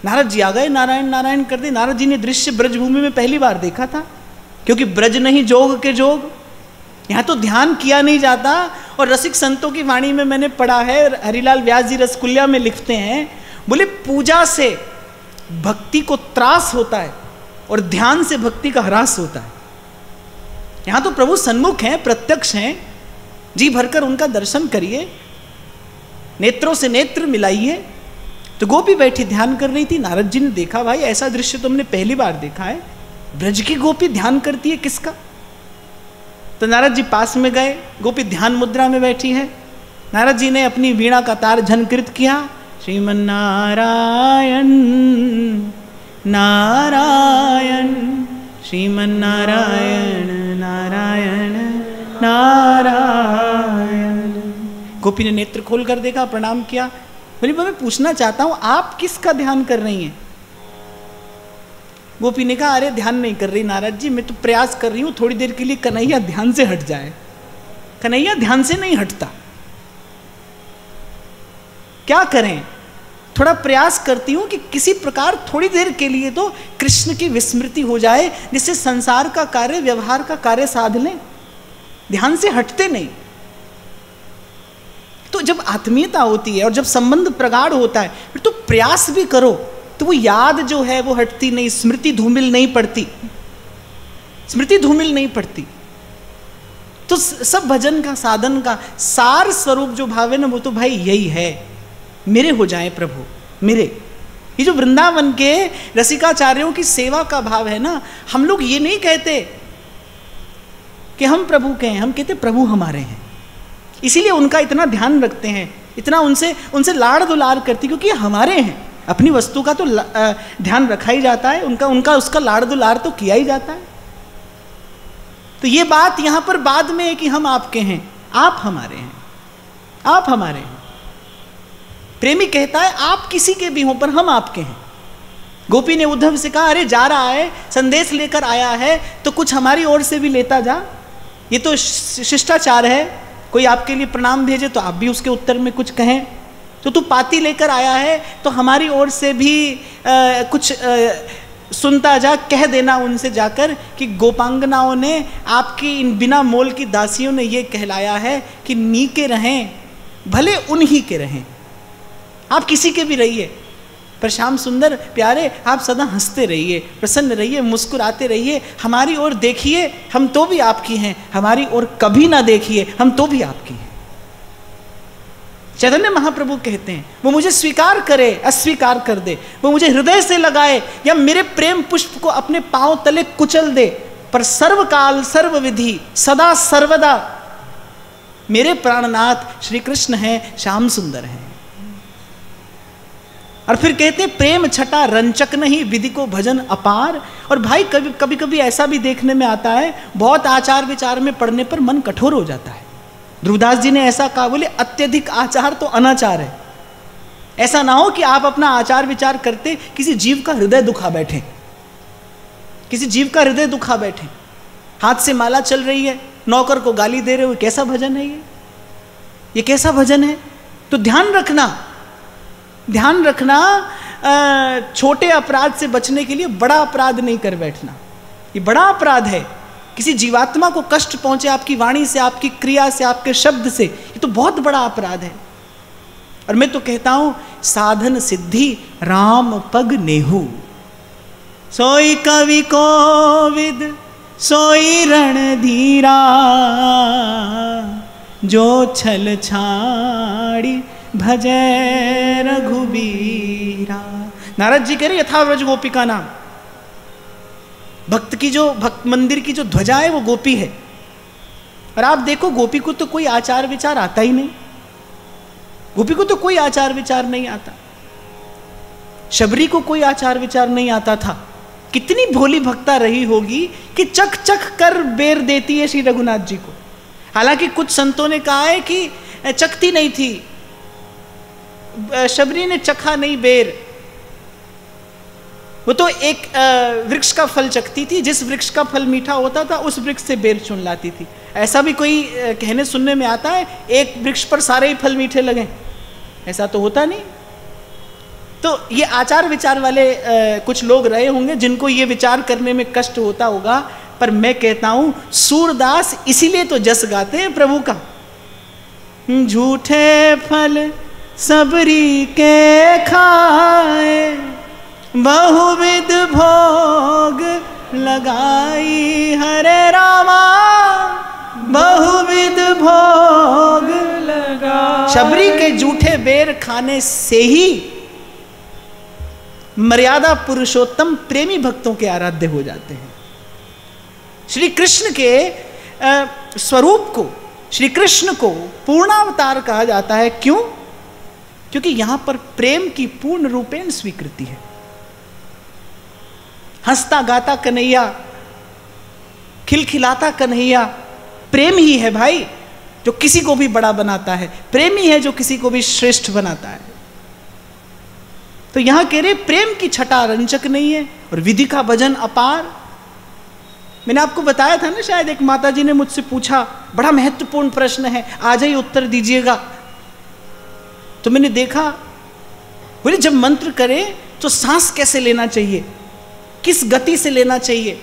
नारद जी आ गए, नारायण नारायण कर दे। नारद जी ने दृश्य ब्रजभूमि में पहली बार देखा था, क्योंकि ब्रज नहीं जोग के जोग, यहाँ तो ध्यान किया नहीं जाता। और रसिक संतों की वाणी में मैंने पढ़ा है, हरिलाल व्यास जी रसकुल्लिया में लिखते हैं, बोले पूजा से भक्ति को त्रास होता है और ध्यान से भक्ति का ह्रास होता है। यहाँ तो प्रभु सन्मुख हैं, प्रत्यक्ष हैं, जी भरकर उनका दर्शन करिए, नेत्रों से नेत्र मिलाइए। तो गोपी बैठी ध्यान कर रही थी, नारद जी ने देखा भाई ऐसा दृश्य तुमने पहली बार देखा है, ब्रज की गोपी ध्यान करती है किसका। तो नारद जी पास में गए, गोपी ध्यान मुद्रा में बैठी है, नारद जी ने अपनी वीणा का तार झनकृत किया, श्रीमन नारायण नारायण श्रीमन नारायण नारायण नारायण। गोपी ने नेत्र खोल कर देखा, प्रणाम किया, बोली मैं पूछना चाहता हूं आप किसका ध्यान कर रही हैं। गोपी ने कहा अरे ध्यान नहीं कर रही नारद जी, मैं तो प्रयास कर रही हूं थोड़ी देर के लिए कन्हैया ध्यान से हट जाए। कन्हैया ध्यान से नहीं हटता, क्या करें, थोड़ा प्रयास करती हूं कि किसी प्रकार थोड़ी देर के लिए तो कृष्ण की विस्मृति हो जाए, जिससे संसार का कार्य व्यवहार का कार्य साध लें, ध्यान से हटते नहीं। तो जब आत्मीयता होती है और जब संबंध प्रगाढ़ होता है फिर तो प्रयास भी करो तो वो याद जो है वो हटती नहीं, स्मृति धूमिल नहीं पड़ती, स्मृति धूमिल नहीं पड़ती। तो सब भजन का साधन का सार स्वरूप जो भाव है ना वो तो भाई यही है, मेरे हो जाए प्रभु मेरे। ये जो वृंदावन के रसिकाचार्यों की सेवा का भाव है ना, हम लोग ये नहीं कहते कि हम प्रभु के हैं, हम कहते प्रभु हमारे हैं। इसीलिए उनका इतना ध्यान रखते हैं, इतना उनसे लाड़ दुलार करती, क्योंकि ये हमारे हैं। अपनी वस्तु का तो ध्यान रखा ही जाता है, उनका उनका उसका लाड़ दुलार तो किया ही जाता है। तो ये बात यहाँ पर बाद में है कि हम आपके हैं, आप हमारे हैं, आप हमारे हैं। प्रेमी कहता है आप किसी के भी हों पर हम आपके हैं। गोपी ने उद्धव से कहा अरे जा रहा है, संदेश लेकर आया है तो कुछ हमारी ओर से भी लेता जा, ये तो शिष्टाचार है। कोई आपके लिए प्रणाम भेजे तो आप भी उसके उत्तर में कुछ कहें। तो तू पाती लेकर आया है तो हमारी ओर से भी कुछ सुनता जा, कह देना उनसे जाकर कि गोपांगनाओं ने आपकी इन बिना मोल की दासियों ने ये कहलाया है कि नी के रहें भले उन्हीं के रहें, आप किसी के भी रहिए, पर श्याम सुंदर प्यारे आप सदा हंसते रहिए, प्रसन्न रहिए, मुस्कुराते रहिए, हमारी ओर देखिए हम तो भी आपकी हैं, हमारी ओर कभी ना देखिए हम तो भी आपकी हैं। चैतन्य महाप्रभु कहते हैं वो मुझे स्वीकार करे अस्वीकार कर दे, वो मुझे हृदय से लगाए या मेरे प्रेम पुष्प को अपने पांव तले कुचल दे, पर सर्वकाल सर्वविधि सदा सर्वदा मेरे प्राणनाथ श्री कृष्ण हैं, श्याम सुंदर हैं। और फिर कहते हैं प्रेम छटा रंचक नहीं, विधि को भजन अपार। और भाई कभी कभी कभी ऐसा भी देखने में आता है, बहुत आचार विचार में पढ़ने पर मन कठोर हो जाता है। ध्रुवदास जी ने ऐसा कहा, बोले अत्यधिक आचार तो अनाचार है। ऐसा ना हो कि आप अपना आचार विचार करते किसी जीव का हृदय दुखा बैठे, किसी जीव का हृदय दुखा बैठे। हाथ से माला चल रही है, नौकर को गाली दे रहे हो, कैसा भजन है ये कैसा भजन है। तो ध्यान रखना छोटे अपराध से बचने के लिए बड़ा अपराध नहीं कर बैठना। ये बड़ा अपराध है, किसी जीवात्मा को कष्ट पहुंचे आपकी वाणी से, आपकी क्रिया से, आपके शब्द से, ये तो बहुत बड़ा अपराध है। और मैं तो कहता हूँ, साधन सिद्धि राम पग नेहू, सोई कवि कोविद सोई रणधीरा, जो छल छाड़ी भजय रघुबीरा। नारद जी कह रहे यथा व्रज गोपी का नाम। भक्त मंदिर की जो ध्वजा है वो गोपी है। और आप देखो गोपी को तो कोई आचार विचार आता ही नहीं, गोपी को तो कोई आचार विचार नहीं आता। शबरी को कोई आचार विचार नहीं आता था। कितनी भोली भक्ता रही होगी कि चक चक कर बेर देती है श्री रघुनाथ जी को। हालांकि कुछ संतों ने कहा है कि चखती नहीं थी, शबरी ने चखा नहीं बेर, वो तो एक वृक्ष का फल चखती थी, जिस वृक्ष का फल मीठा होता था उस वृक्ष से बेर चुन लाती थी। ऐसा भी कोई कहने सुनने में आता है, एक वृक्ष पर सारे ही फल मीठे लगे, ऐसा तो होता नहीं। तो ये आचार विचार वाले कुछ लोग रहे होंगे जिनको ये विचार करने में कष्ट होता होगा। पर मैं कहता हूं सूरदास इसीलिए तो जस गाते हैं प्रभु का। झूठे फल सबरी के खाए, बहुविध भोग लगाई हरे रामा, बहुविध भोग लगाई। शबरी के झूठे बेर खाने से ही मर्यादा पुरुषोत्तम प्रेमी भक्तों के आराध्य हो जाते हैं। श्री कृष्ण के स्वरूप को, श्री कृष्ण को पूर्णावतार कहा जाता है। क्यों? क्योंकि यहां पर प्रेम की पूर्ण रूपेण स्वीकृति है। हंसता गाता कन्हैया, खिलखिलाता कन्हैया प्रेम ही है भाई, जो किसी को भी बड़ा बनाता है। प्रेम ही है जो किसी को भी श्रेष्ठ बनाता है। तो यहां कह रहे प्रेम की छटा रंचक नहीं है और विधि का भजन अपार। मैंने आपको बताया था ना, शायद एक माताजी ने मुझसे पूछा, बड़ा महत्वपूर्ण प्रश्न है, आज ही उत्तर दीजिएगा। तो मैंने देखा, बोले जब मंत्र करें तो सांस कैसे लेना चाहिए, किस गति से लेना चाहिए।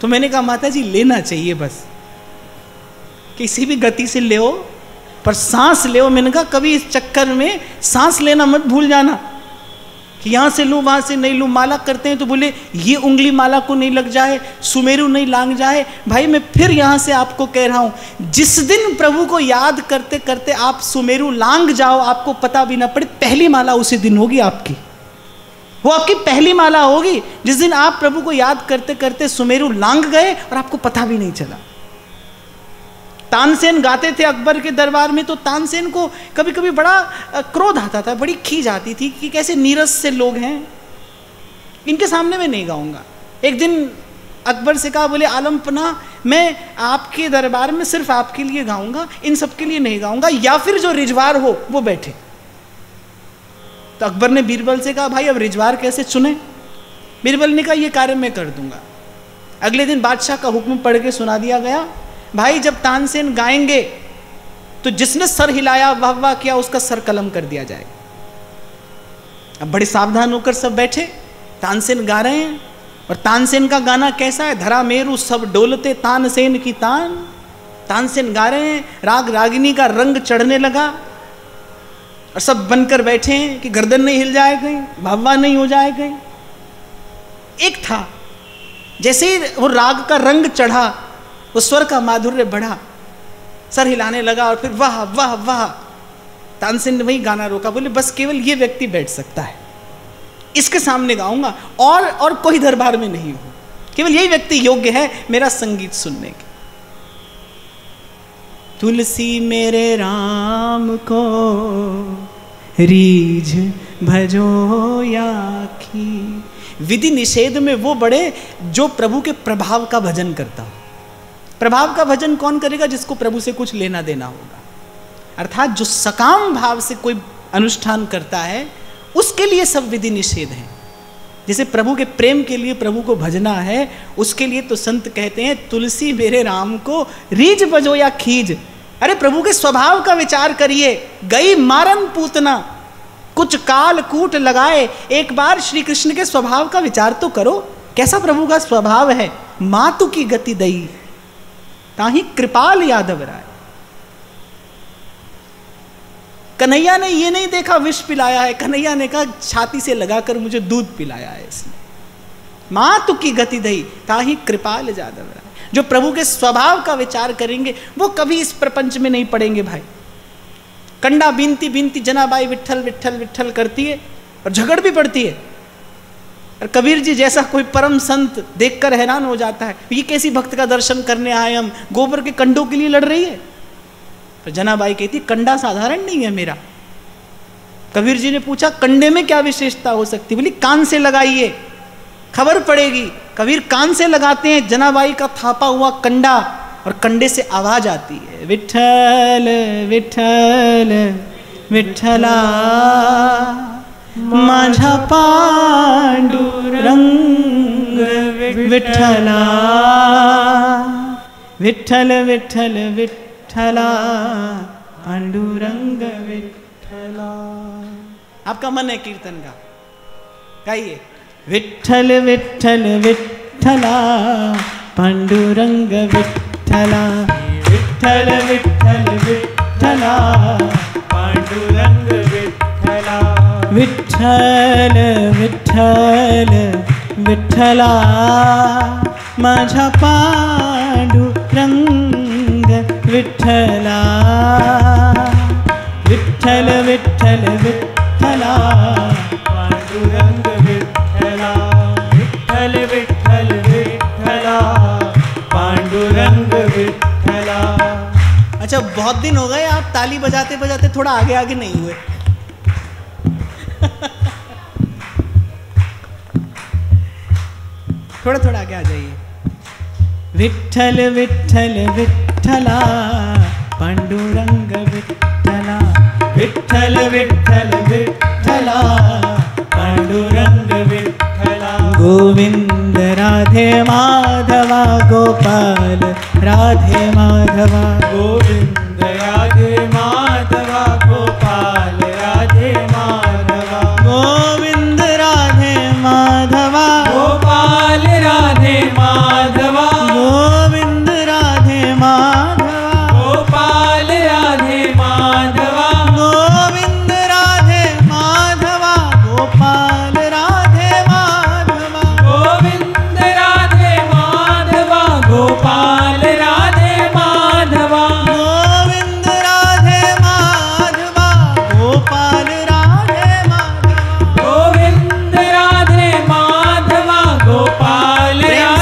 तो मैंने कहा माता जी लेना चाहिए, बस किसी भी गति से ले हो, पर सांस ले हो। मैंने कहा कभी इस चक्कर में सांस लेना मत भूल जाना कि यहां से लूं वहां से नहीं लूं। माला करते हैं तो बोले ये उंगली माला को नहीं लग जाए, सुमेरु नहीं लांग जाए। भाई मैं फिर यहां से आपको कह रहा हूं, जिस दिन प्रभु को याद करते करते आप सुमेरु लांग जाओ, आपको पता भी ना पड़े, पहली माला उसी दिन होगी आपकी, वो आपकी पहली माला होगी जिस दिन आप प्रभु को याद करते करते सुमेरु लांग गए और आपको पता भी नहीं चला। तानसेन गाते थे अकबर के दरबार में, तो तानसेन को कभी कभी बड़ा क्रोध आता था, बड़ी खीज आती थी कि कैसे नीरस से लोग हैं, इनके सामने मैं नहीं गाऊंगा। एक दिन अकबर से कहा, बोले आलमपना मैं आपके दरबार में सिर्फ आपके लिए गाऊंगा, इन सबके लिए नहीं गाऊंगा, या फिर जो रिजवार हो वो बैठे। तो अकबर ने बीरबल से कहा, भाई अब रिजवार कैसे चुने। बीरबल ने कहा यह कार्य मैं कर दूंगा। अगले दिन बादशाह का हुक्म पढ़ के सुना दिया गया। भाई जब तानसेन गाएंगे तो जिसने सर हिलाया, वाह वाह किया, उसका सर कलम कर दिया जाएगा। अब बड़े सावधान होकर सब बैठे, तानसेन गा रहे हैं। और तानसेन का गाना कैसा है, धरा मेरू सब डोलते तानसेन की तान। तानसेन गा रहे हैं, राग रागिनी का रंग चढ़ने लगा और सब बनकर बैठे हैं कि गर्दन नहीं हिल जाए कहीं, भाववा नहीं हो जाए कहीं। एक था, जैसे ही वो राग का रंग चढ़ा, वो स्वर का माधुर्य बढ़ा, सर हिलाने लगा और फिर वाह वाह वाह। तानसेन ने वही गाना रोका, बोले बस केवल ये व्यक्ति बैठ सकता है, इसके सामने गाऊंगा और कोई दरबार में नहीं हो, केवल यही व्यक्ति योग्य है मेरा संगीत सुनने के। तुलसी मेरे राम को रीझ भजो याखी। विधि निषेध में वो बड़े जो प्रभु के प्रभाव का भजन करता हो। प्रभाव का भजन कौन करेगा? जिसको प्रभु से कुछ लेना देना होगा। अर्थात जो सकाम भाव से कोई अनुष्ठान करता है उसके लिए सब विधि निषेध है। जैसे प्रभु के प्रेम के लिए प्रभु को भजना है, उसके लिए तो संत कहते हैं तुलसी मेरे राम को रीझ बजो या खीज। अरे प्रभु के स्वभाव का विचार करिए। गई मारन पूतना कुछ काल कूट लगाए। एक बार श्री कृष्ण के स्वभाव का विचार तो करो, कैसा प्रभु का स्वभाव है। मातु की गति दई ताही कृपाल यादव राय। कन्हैया ने ये नहीं देखा विष पिलाया है, कन्हैया ने कहा छाती से लगाकर मुझे दूध पिलाया है इसने। मातु की गति दई ताही कृपाल यादव राय। जो प्रभु के स्वभाव का विचार करेंगे वो कभी इस प्रपंच में नहीं पड़ेंगे। भाई कंडा बीनती बीनती जनाबाई विट्ठल विट्ठल विट्ठल करती है और झगड़ भी पड़ती है। और कबीर जी जैसा कोई परम संत देखकर हैरान हो जाता है, ये कैसी भक्त का दर्शन करने आए हम, गोबर के कंडों के लिए लड़ रही है। तो जनाबाई कहती कंडा साधारण नहीं है मेरा। कबीर जी ने पूछा कंडे में क्या विशेषता हो सकती? बोली कान से लगाइए खबर पड़ेगी। कबीर कान से लगाते हैं जनाबाई का थापा हुआ कंडा और कंडे से आवाज आती है विठल विठल विठला माझा पांडुरंग विठला विठल विठल विठला पांडुरंग विठला। आपका मन है कीर्तन का, गाइए विठल विठल विठला पांडुरंग विठला विठल विठल विठला पांडुरंग विठला विठल विठल विठला माझा पांडुरंग विठला विठल विठल विठला पांडुरंग विठला। अच्छा, बहुत दिन हो गए आप ताली बजाते बजाते थोड़ा आगे आगे नहीं हुए। थोड़ा थोड़ा आगे आ जाइए। विठल विठल विठला पांडुरंग विठला विठल विठल विठला पांडुरंग विठला। गोविंद राधे माधवा गोपाल राधे माधवा गोविंद राधे माधवा गोपाल राधे माधवा गोविंद राधे माधवा गोपाल राधे माधवा गोविंद राधे माधवा गोपाल राधे माधवा गोविंद राधे माधवा गोपाल राधे माधवा गोविंद राधे माधवा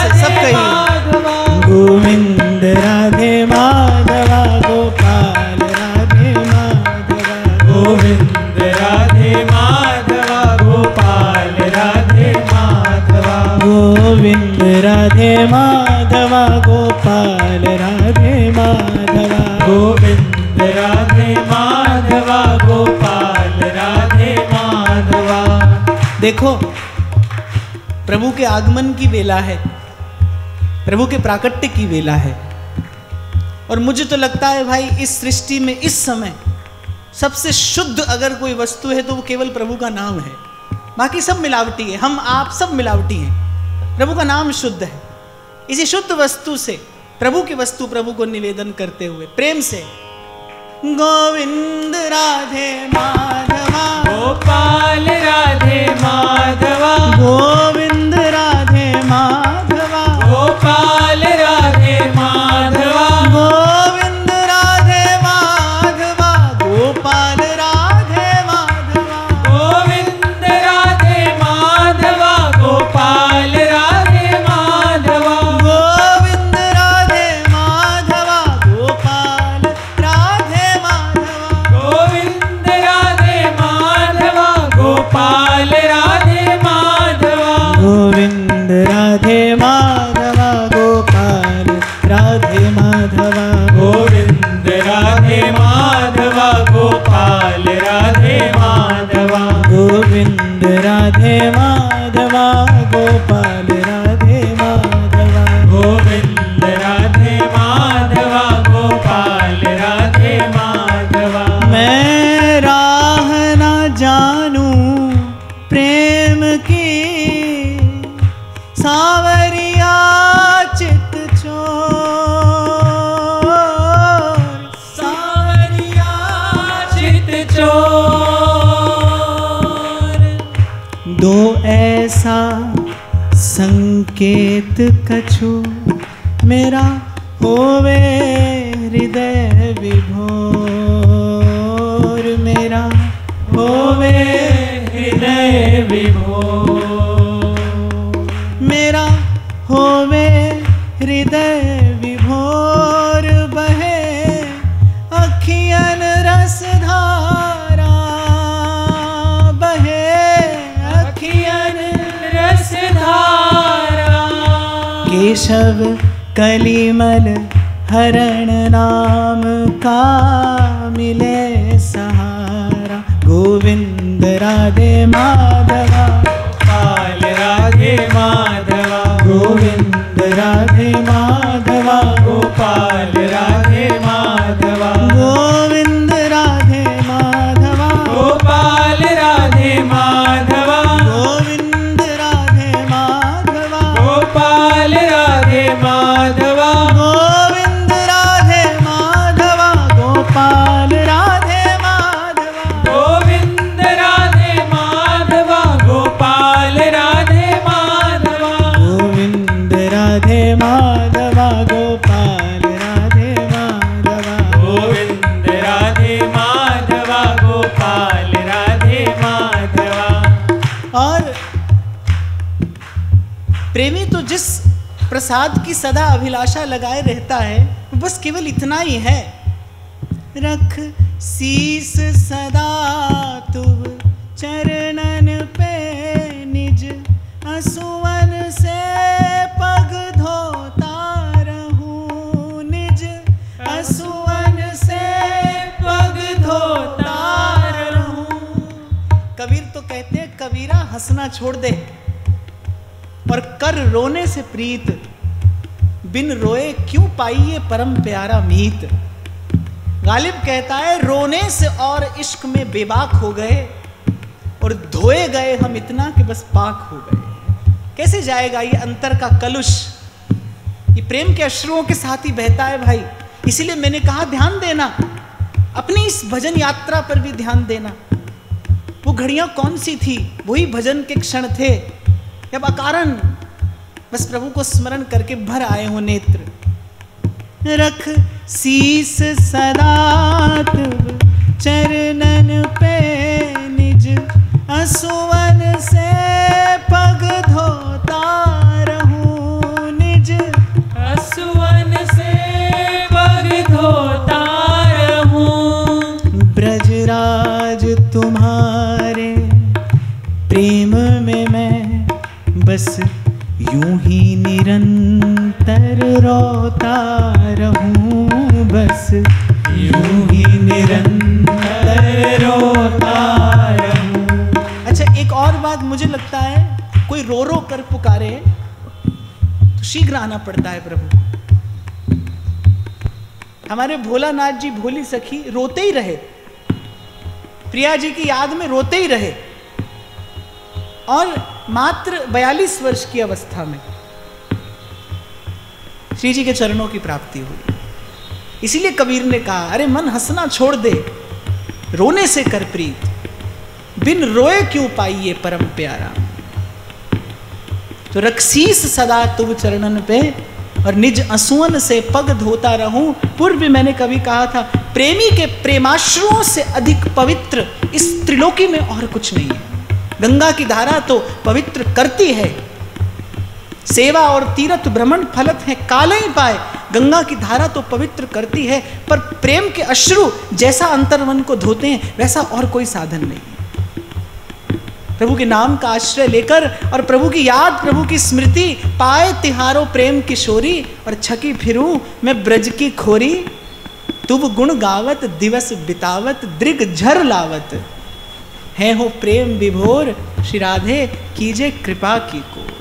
गोपाल राधे माधवा गोपाल राधे माधवा गोविंद राधे माधवा गोपाल राधे माधवा। देखो, प्रभु के आगमन की वेला है, प्रभु के प्राकट्य की वेला है। और मुझे तो लगता है भाई इस सृष्टि में इस समय सबसे शुद्ध अगर कोई वस्तु है तो वो केवल प्रभु का नाम है। बाकी सब मिलावटी है, हम आप सब मिलावटी हैं। प्रभु का नाम शुद्ध है। इसी शुद्ध वस्तु से प्रभु की वस्तु प्रभु को निवेदन करते हुए प्रेम से गोविंद राधे माधवा गोपाल राधे माधवा गोविंद राधे माधवा गोपाल राधे माधवा गोविंद राधे माधवा गोपाल राधे माधवा गोविंद राधे माधवा गोपाल माधवा गोविंद राधे माधवा गोपाल राधे माधवा गोविंद राधे माधवा गोपाल राधे माधवा गोविंद राधे माधवा गोपाल राधे माधवा। मैं राह न जानू प्रेम की सावरिया चित चोर सावरिया चित चोर। दो ऐसा संकेत कछु मेरा होवे हृदय विभोर मेरा होवे हृदय विभोर मेरा होवे हृदय विभोर। बहे अखियन रस धारा बहे अखियन रस धारा। केशव कलिमल हरण नाम का मिले सहारा गोविंद राधे माधवा गोपाल राधे माधवा गोविंद राधे माधवा गोपाल राधे माधवा गोविंद राधे माधवा गोपाल राधे माधवा गोविंद राधे माधवा गोपाल राधे माधवा गोविंद राधे माधवा गोपाल राधे माधवा गोविंद राधे माधवा गोपाल राधे माधवा गोविंद राधे माधवा गोपाल राधे माधवा गोविंद राधे माधवा गोपाल राधे माधवा। और प्रेमी तो जिस प्रसाद की सदा अभिलाषा लगाए रहता है बस केवल इतना ही है। रख शीस सदा तुम चरणन पे निज असुवन से पग धोता रहूं निज असुवन से पग धोता रहूं। कबीर तो कहते हैं कबीरा हंसना छोड़ दे और कर रोने से प्रीत बिन रोए क्यों पाई ये परम प्यारा मीत। गालिब कहता है रोने से और इश्क में बेबाक हो गए और धोए गए हम इतना कि बस पाक हो गए। कैसे जाएगा ये अंतर का कलुष, ये प्रेम के अश्रुओं के साथ ही बहता है भाई। इसीलिए मैंने कहा ध्यान देना, अपनी इस भजन यात्रा पर भी ध्यान देना। वो घड़ियां कौन सी थी, वही भजन के क्षण थे जब अकारण बस प्रभु को स्मरण करके भर आए हो नेत्र। रख शीस सदा तुम चरणन पे निज असुवन से पग धोता रहूं निज असुवन से पग धोता रहूं। ब्रजराज तुम्हारे प्रेम में मैं बस यूं ही निरंतर रोता रहूं बस यूं ही निरंतर रोता रहूं। अच्छा एक और बात मुझे लगता है कोई रो रो कर पुकारे तो शीघ्र आना पड़ता है प्रभु। हमारे भोलानाथ जी भोली सखी रोते ही रहे, प्रिया जी की याद में रोते ही रहे और मात्र 42 वर्ष की अवस्था में श्री जी के चरणों की प्राप्ति हुई। इसीलिए कबीर ने कहा अरे मन हंसना छोड़ दे रोने से कर प्रीत बिन रोए क्यों पाई ये परम प्यारा। तो रक्षीस सदा तुम चरणन पे और निज असुवन से पग धोता रहूं। पूर्व भी मैंने कभी कहा था प्रेमी के प्रेमाश्रुओं से अधिक पवित्र इस त्रिलोकी में और कुछ नहीं है। गंगा की धारा तो पवित्र करती है, सेवा और तीर्थ भ्रमण फलत है काल ही पाए। गंगा की धारा तो पवित्र करती है पर प्रेम के अश्रु जैसा अंतर्मन को धोते हैं वैसा और कोई साधन नहीं। प्रभु के नाम का आश्रय लेकर और प्रभु की याद, प्रभु की स्मृति, पाए तिहारो प्रेम किशोरी, और छकी फिरूं मैं ब्रज की खोरी, तुब गुण गावत दिवस बितावत दृग झर लावत, है हो प्रेम विभोर श्री राधे कीजे कृपा की को।